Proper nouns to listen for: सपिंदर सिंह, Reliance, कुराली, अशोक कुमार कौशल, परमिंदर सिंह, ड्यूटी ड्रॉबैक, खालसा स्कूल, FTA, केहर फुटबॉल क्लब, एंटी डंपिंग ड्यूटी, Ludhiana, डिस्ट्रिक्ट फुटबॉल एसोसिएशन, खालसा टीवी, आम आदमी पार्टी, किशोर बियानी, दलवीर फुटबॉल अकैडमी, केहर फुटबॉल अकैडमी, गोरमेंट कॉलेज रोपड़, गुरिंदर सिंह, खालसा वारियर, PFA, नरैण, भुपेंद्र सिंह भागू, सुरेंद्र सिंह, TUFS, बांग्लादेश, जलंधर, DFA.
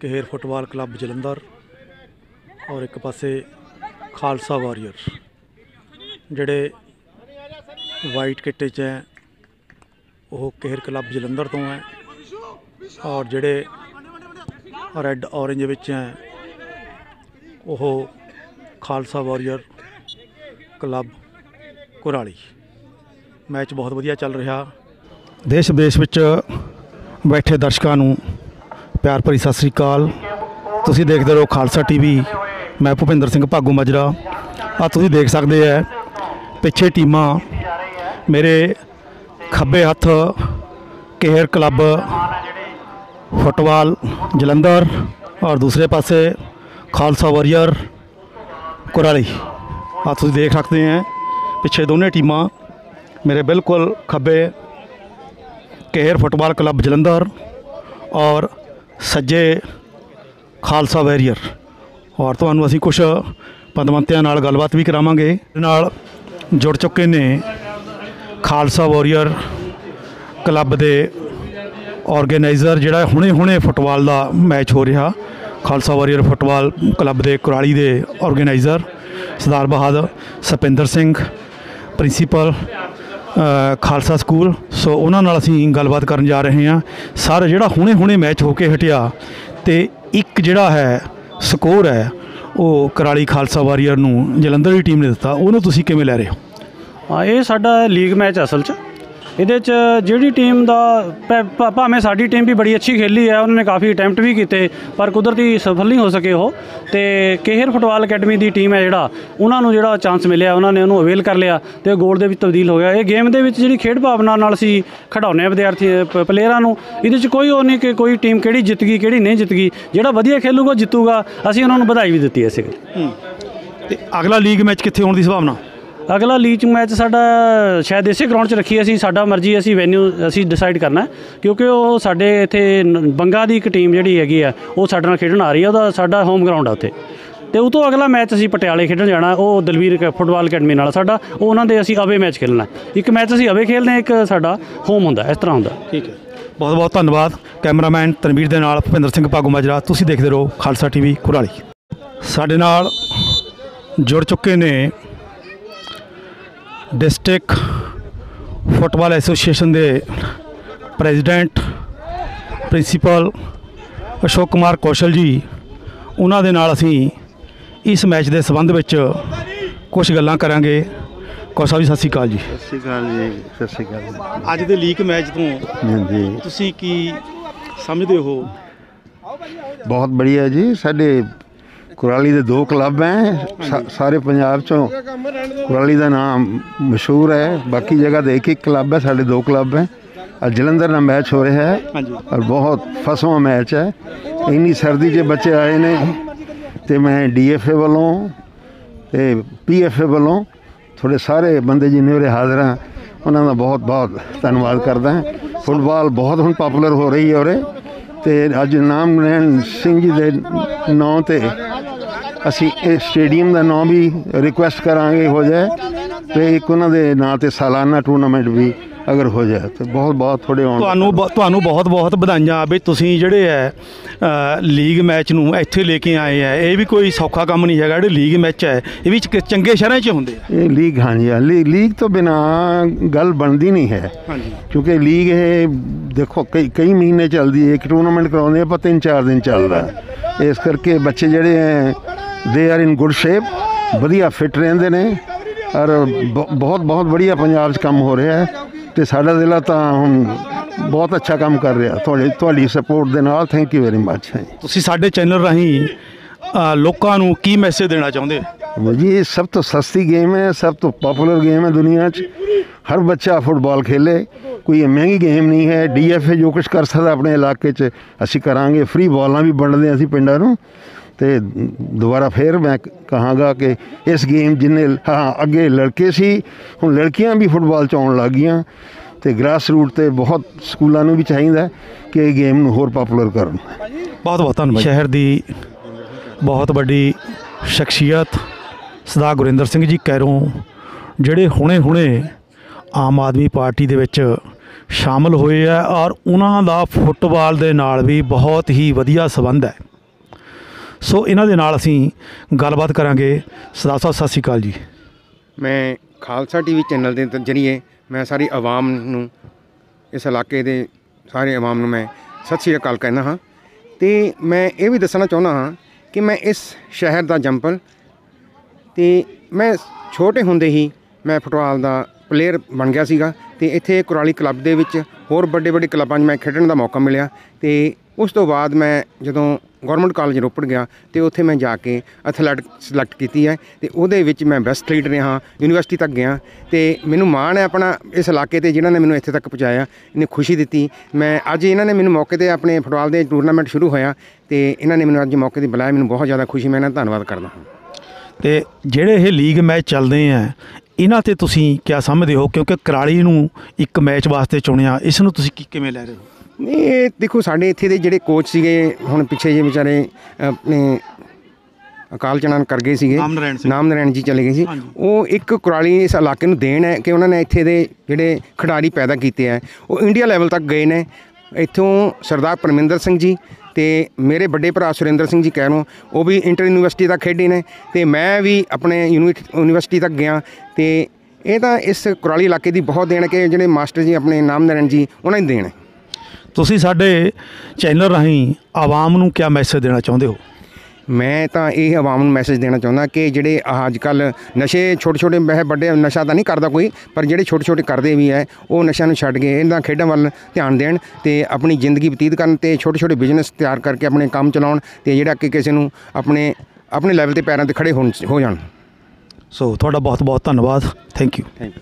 केहर फुटबॉल क्लब जलंधर और एक पासे खालसा वारियर जड़े वाइट किट्टे च हैं वह केहर क्लब जलंधर तो हैं और जड़े रेड ऑरेंज विच हैं वह खालसा वारियर club कुराली। Match बहुत वधिया चल रहा। देश विदेश विच बैठे दर्शकों नूं प्यार भरी सत श्री अकाल। तुसीं देखदे रहो खालसा टीवी। मैं भुपेंद्र सिंह भागू मजरा। तुसीं देख सकते हैं पिछे टीमां मेरे खब्बे हथ केहर क्लब फुटबॉल जलंधर और दूसरे पासे खालसा वारियर कुराली। तुसीं देख सकते हैं पिछे दोनों टीमां मेरे बिल्कुल खब्बे केहर फुटबॉल क्लब जलंधर और सज्जे खालसा वारियर। और तुहानूं असीं कुछ पदवंतियां नाल गलबात भी करावांगे। नाल जुड़ चुके ने खालसा वारियर क्लब दे ऑर्गेनाइजर जिहड़ा हुणे हुणे फुटबॉल दा मैच हो रहा। खालसा वारियर फुटबॉल क्लब दे कुराली दे organiser Sardar Bahadur सपिंदर सिंह principal खालसा स्कूल। So उन्होंने असीं गलबात करन जा रहे हैं। सर जिहड़ा हुणे हुणे मैच होके हटिया तो एक जिहड़ा है स्कोर है वो कुराली खालसा वारियर नूं जलंधर की टीम ने दिता, उन्होंने तुसीं किवें लै रहे हो? हाँ, ये साडा लीग मैच असल च इहदे च जिहड़ी टीम दा भावें साडी टीम भी बड़ी अच्छी खेली है, उन्होंने काफ़ी अटैम्प्ट भी किए पर कुदरती सफल नहीं हो सके हो। तो केहर फुटबॉल अकैडमी की टीम है जिहड़ा उन्होंने जोड़ा चांस मिले उन्होंने उन्होंने अवेल कर लिया तो गोल दे विच तब्दील हो गया। ये गेम दे विच जिहड़ी खेड भावना नाल सी खिडाउने विद्यार्थी प्लेयरां नूं इहदे च कोई ओह नहीं कि कोई टीम किहड़ी जित गई किहड़ी नहीं जित गई, जिहड़ा वधिया खेलूगा जितूगा। असीं उन्होंने बधाई भी दित्ती इस गल। ते अगला लीग मैच कित्थे होण दी संभावना? अगला लीग मैच साडा शायद इसे ग्राउंड च रखिए। असी साडा मर्जी असी वेन्यू असी डिसाइड करना है क्योंकि वो साडे इत्थे बंगा की एक टीम जिहड़ी हैगी है वो साडे नाल खेडण आ रही है। उहदा साडा होम ग्राउंड है उत्थे ते उस तो अगला मैच असी पटियाले खेडण जाना। वो दलवीर फुटबॉल अकैडमी नाल साडा उहनां दे असी अवे मैच खेलना। एक मैच असी अवे खेलने एक साडा होम हुंदा। इस तरह हुंदा। ठीक है, बहुत बहुत धन्यवाद। कैमरामैन तनवीर दे नाल भुपेंद्र सिंह भागू माजरा। तुसीं देखदे रहो खालसा टीवी कुराली। साडे नाल जुड़ चुके ने डिस्ट्रिक्ट फुटबॉल एसोसिएशन के प्रेजिडेंट प्रिंसीपल अशोक कुमार कौशल जी। उन्होंने असी इस मैच के संबंध में कुछ गल्लां करांगे। कौशल जी सत श्री अकाल। जी सत श्री अकाल। अज के लीग मैच तो तुसीं की समझते हो? बहुत बढ़िया जी। साडे कुराली के दो क्लब हैं, सारे पंजाब चों कुराली का नाम मशहूर है। बाकी जगह तो एक एक क्लब है, साढ़े दो क्लब हैं। और जलंधर में मैच हो रहा है और बहुत फसवा मैच है। इन्नी सर्दी के बच्चे आए ने तो मैं DFA वालों तो PFA वालों थोड़े सारे बंदे जिन्हें उरे हाजिर हैं उन्होंने बहुत बहुत धन्यवाद करता है। फुटबॉल बहुत हम पॉपूलर हो रही है और अज नाम नरैण सिंह जी के नाम से असी स्टेडियम का नाम भी रिक्वेस्ट करांगे हो जाए तो एक उन्होंने नाँ से सालाना टूर्नामेंट भी अगर हो जाए तो बहुत बहुत थोड़े तुहानू बहुत बहुत बधाइयां भी। तुसीं जिहड़े है लीग मैच नूं इत्थे लेके आए हैं, ये भी कोई सौखा काम नहीं है। जिहड़े लीग मैच है ये भी चंगे शहरां च हुंदे हैं। लीग हाँ जी, लीग तो बिना गल बनती नहीं है क्योंकि लीग है देखो कई महीने चलती है। एक टूर्नामेंट कराउंदे पर 3-4 दिन चलता है। इस करके बच्चे जिहड़े हैं they are in good shape, वधिया फिट रहिंदे ने और बहुत बहुत बढ़िया पंजाब च काम हो रहा है। तो साडा जिला तो हम बहुत अच्छा काम कर रहा थोड़ी सपोर्ट के नाल। Thank you very much. तुसीं साडे चैनल राही लोकां नूं की मैसेज देना चाहुंदे हो? जी सब तो सस्ती गेम है, सब तो पॉपुलर गेम है दुनिया च। हर बच्चा फुटबॉल खेले, कोई महंगी गेम नहीं है। DFA जो कुछ कर सकता अपने इलाके च असीं करांगे। फ्री बॉलां भी बंडदे असीं पिंडां नूं। तो दोबारा फिर मैं कहांगा कि इस गेम जिन्ने हाँ अगे लड़के सी हुण लड़कियां भी फुटबॉल च आउण लग गईयां। तो ग्रास रूट तो बहुत स्कूलों में भी चाहिए कि गेम नूं होर पॉपुलर करन। बहुत बहुत धन्यवाद। शहर की बहुत बड़ी शख्सियत सरदार गुरिंदर सिंह जी कैरों जिहड़े हुणे हुणे आम आदमी पार्टी दे विच शामिल हुए है और उन्हां दा फुटबॉल दे नाल भी बहुत ही वधिया संबंध है। सो इन्हां दे नाल असीं गलबात करांगे। सरदार साहब सत श्री अकाल जी। मैं खालसा टीवी चैनल के जरिए मैं सारी आवाम नूं इस इलाके दे सारे आवाम नूं मैं सत श्री अकाल कहना हाँ। तो मैं ये भी दसना चाहना हाँ कि मैं इस शहर का जंपल तो मैं छोटे होंदे ही मैं फुटबॉल का प्लेयर बन गया सीगा। तो इत्थे कुराली क्लब दे विच होर बड़े बड़े क्लबां मैं खेडन का मौका मिलिया। तो उस तो बाद मैं जदों गोरमेंट कॉलेज रोपड़ गया तो उत्थे मैं जाके एथलैटिक सिलैक्ट की है। तो उहदे विच मैं बेस्ट एथलीट रहा, यूनीवर्सिटी तक गया। तो मैनू माण है अपना इस इलाके ते जिन्होंने मैनू इत्थे तक पहुँचाया, इन्हें खुशी दी। मैं अज इन्हों ने मैनू मौके पर अपने फुटबॉल के टूरनामेंट शुरू होया तो इन्होंने मैनू अज मौके पर बुलाया, मैनू बहुत ज़्यादा खुशी। मैं इन्हों का धन्नवाद करदा हां। तो जिहड़े ये लीग मैच चलते हैं इन्हां ते तुसीं क्या समझते हो, क्योंकि कुराली नूं एक मैच वास्ते चुनिया, इस नूं तुसीं किवें लै रहे हो? नहीं ये देखो साढ़े इत्थे दे जिहड़े कोच सीगे हुण पिछे जे बेचारे अपने अकाल चलान कर गए सीगे, नाम नरैण जी चले गए सी। वो एक कुराली इस इलाके नूं देन है कि उन्होंने इत्थे दे जिहड़े खिडारी पैदा कीते हैं वो इंडिया लैवल तक गए ने। इत्थों सरदार परमिंदर सिंह जी तो मेरे बड़े भरा सुरेंद्र सिंह जी कह लो वो भी इंटर यूनीवर्सिटी तक खेडे ने। तो मैं भी अपने यूनीवर्सिटी तक गया। तो ये तो इस कुराली इलाके की बहुत देन है कि जिहड़े मास्टर जी अपने नाम नरैण जी उन्होंने देन है। तुसीं साडे चैनल राही आवाम नूं क्या मैसेज देना चाहुंदे हो? मैं तो ये आवाम नूं मैसेज देना चाहुंदा कि जिहड़े अज कल नशे छोटे छोटे, वह बड़े नशा तो नहीं करता कोई, पर जिहड़े छोटे छोटे करते भी है वो नशा नूं छड्ड के इन्हां खेडां वल ध्यान देण ते अपनी जिंदगी बतीत करन ते छोटे छोटे बिजनेस तैयार करके अपने काम चलाउण ते जिहड़ा कि किसी नूं अपने अपने लैवल ते पैरां ते खड़े हो जाण। सो तुहाडा बहुत बहुत धन्नवाद। Thank you.